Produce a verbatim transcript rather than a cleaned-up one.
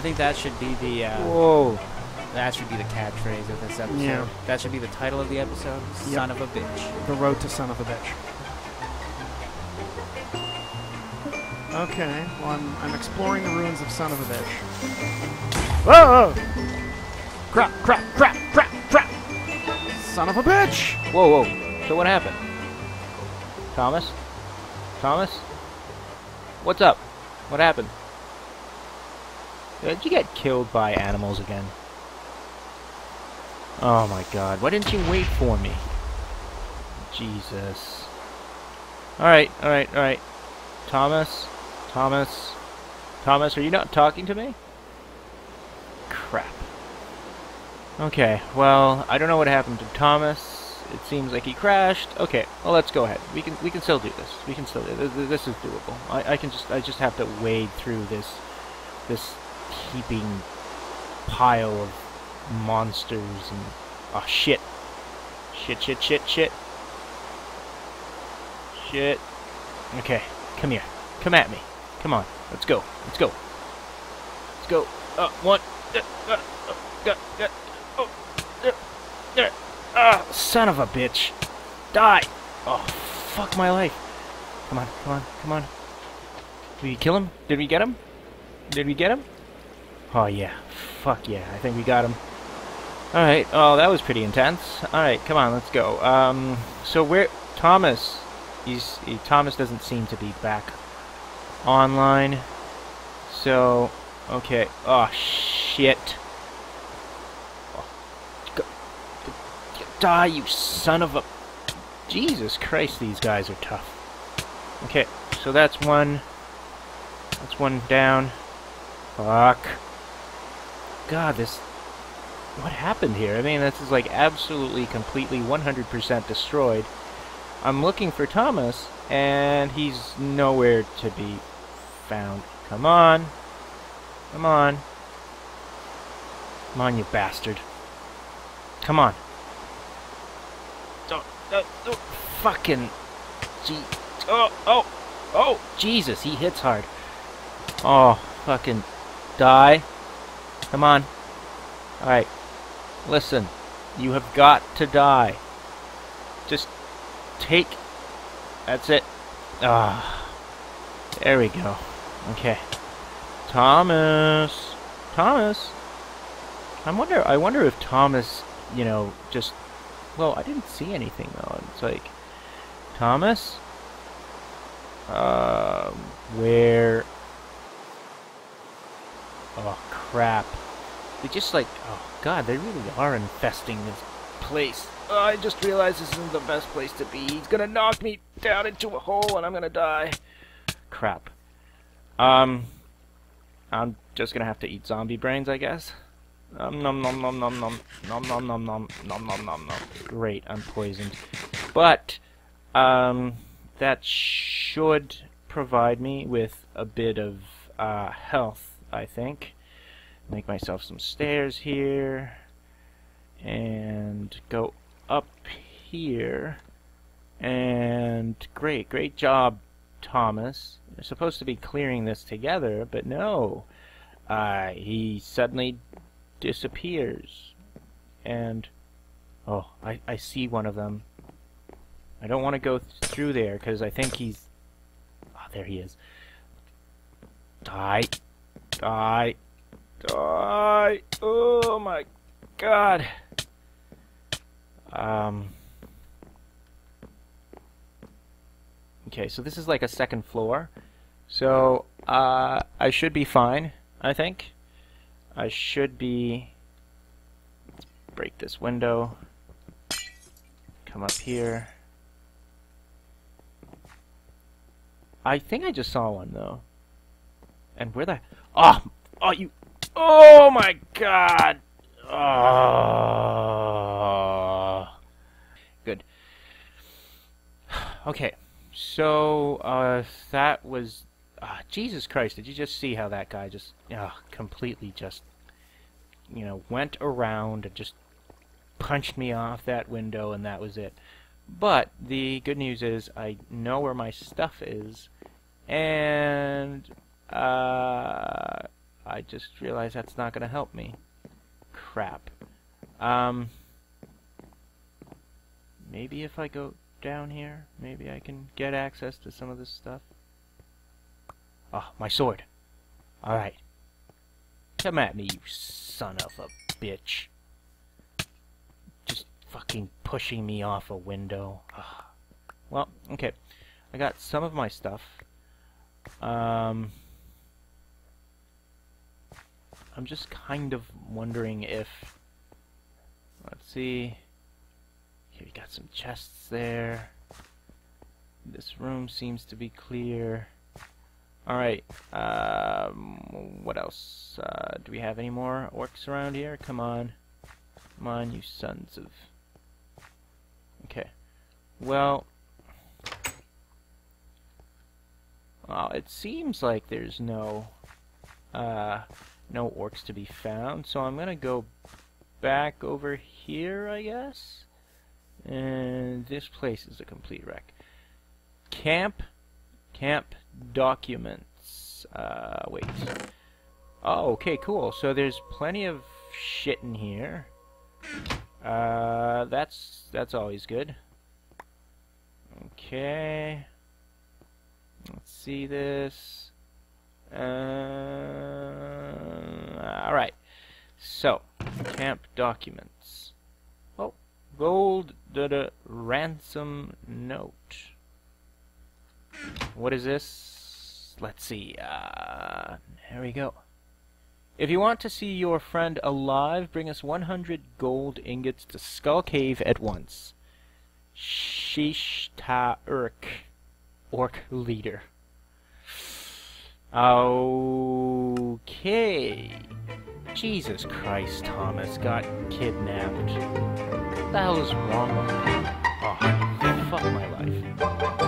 I think that should be the. Uh, Whoa. That should be the catchphrase of this episode. Yeah. That should be the title of the episode. Yep. Son of a bitch. The road to son of a bitch. Okay. Well, I'm I'm exploring the ruins of son of a bitch. Whoa! Crap! Crap! Crap! Crap! Crap! Son of a bitch! Whoa! Whoa! So what happened? Thomas? Thomas? What's up? What happened? Did you get killed by animals again? Oh my god, why didn't you wait for me? Jesus. Alright, alright, alright. Thomas? Thomas? Thomas, are you not talking to me? Crap. Okay, well, I don't know what happened to Thomas. It seems like he crashed. Okay, well, let's go ahead. We can we can still do this. We can still do this. This is doable. I, I can just I just have to wade through this this heaping pile of monsters and oh shit. Shit shit shit shit. Shit. Okay, come here. Come at me. Come on. Let's go. Let's go. Let's go. Uh one uh, uh, uh, uh, oh uh, uh, uh, son of a bitch. Die. Oh fuck my life. Come on, come on, come on. Did we kill him? Did we get him? Did we get him? Oh yeah. Fuck yeah, I think we got him. Alright, oh, that was pretty intense. Alright, come on, let's go. Um, so where... Thomas... He's, he, Thomas doesn't seem to be back online. So... Okay. Oh, shit. Oh, go, die, you son of a... Jesus Christ, these guys are tough. Okay, so that's one... That's one down. Fuck. God, this... What happened here? I mean, this is like absolutely, completely, one hundred percent destroyed. I'm looking for Thomas, and he's nowhere to be found. Come on. Come on. Come on, you bastard. Come on. Don't... Don't... don't fucking... Gee... Oh, oh! Oh! Jesus, he hits hard. Oh, fucking... Die. Come on. Alright. Listen. You have got to die. Just take... That's it. Ah. There we go. Okay. Thomas. Thomas? I wonder, I wonder if Thomas, you know, just... Well, I didn't see anything, though. It's like... Thomas? Uh... Where... Oh, crap. They just like, oh god, they really are infesting this place. Oh, I just realized this isn't the best place to be. He's gonna knock me down into a hole and I'm gonna die. Crap. Um, I'm just gonna have to eat zombie brains, I guess. Um, nom nom nom nom nom nom nom nom nom nom nom nom nom. Great, I'm poisoned. But, um, that should provide me with a bit of, uh, health, I think. Make myself some stairs here and go up here and great great job, Thomas. You're supposed to be clearing this together, but no, uh, he suddenly disappears and oh, I, I see one of them. I don't want to go th through there because I think he's oh, there he is. Die, die, die! Oh my god! Um... Okay, so this is like a second floor. So, uh, I should be fine, I think. I should be... Let's break this window. Come up here. I think I just saw one, though. And where the... Oh! Oh, you... Oh my god! Oh. Good. Okay, so uh, that was... Uh, Jesus Christ, did you just see how that guy just uh, completely just, you know, went around and just punched me off that window and that was it. But the good news is I know where my stuff is and... Uh... I just realized that's not going to help me. Crap. Um, maybe if I go down here, maybe I can get access to some of this stuff. Ah, oh, my sword. Alright. Come at me, you son of a bitch. Just fucking pushing me off a window. Ugh. Well, okay. I got some of my stuff. Um... I'm just kind of wondering if... Let's see... Okay, we got some chests there. This room seems to be clear. Alright, um... what else? Uh, do we have any more orcs around here? Come on. Come on, you sons of... Okay. Well... Well, it seems like there's no uh, no orcs to be found, so I'm gonna go back over here, I guess. And this place is a complete wreck. Camp, camp documents. Uh, wait. Oh, okay, cool. So there's plenty of shit in here. Uh, that's that's always good. Okay. Let's see this. Uh, Alright. So, camp documents. Oh, gold da, da, ransom note. What is this? Let's see. Uh, here we go. If you want to see your friend alive, bring us one hundred gold ingots to Skull Cave at once. Shish ta urk. Orc leader. Okay. Jesus Christ, Thomas got kidnapped. What the hell is wrong with me? Oh, fuck my life.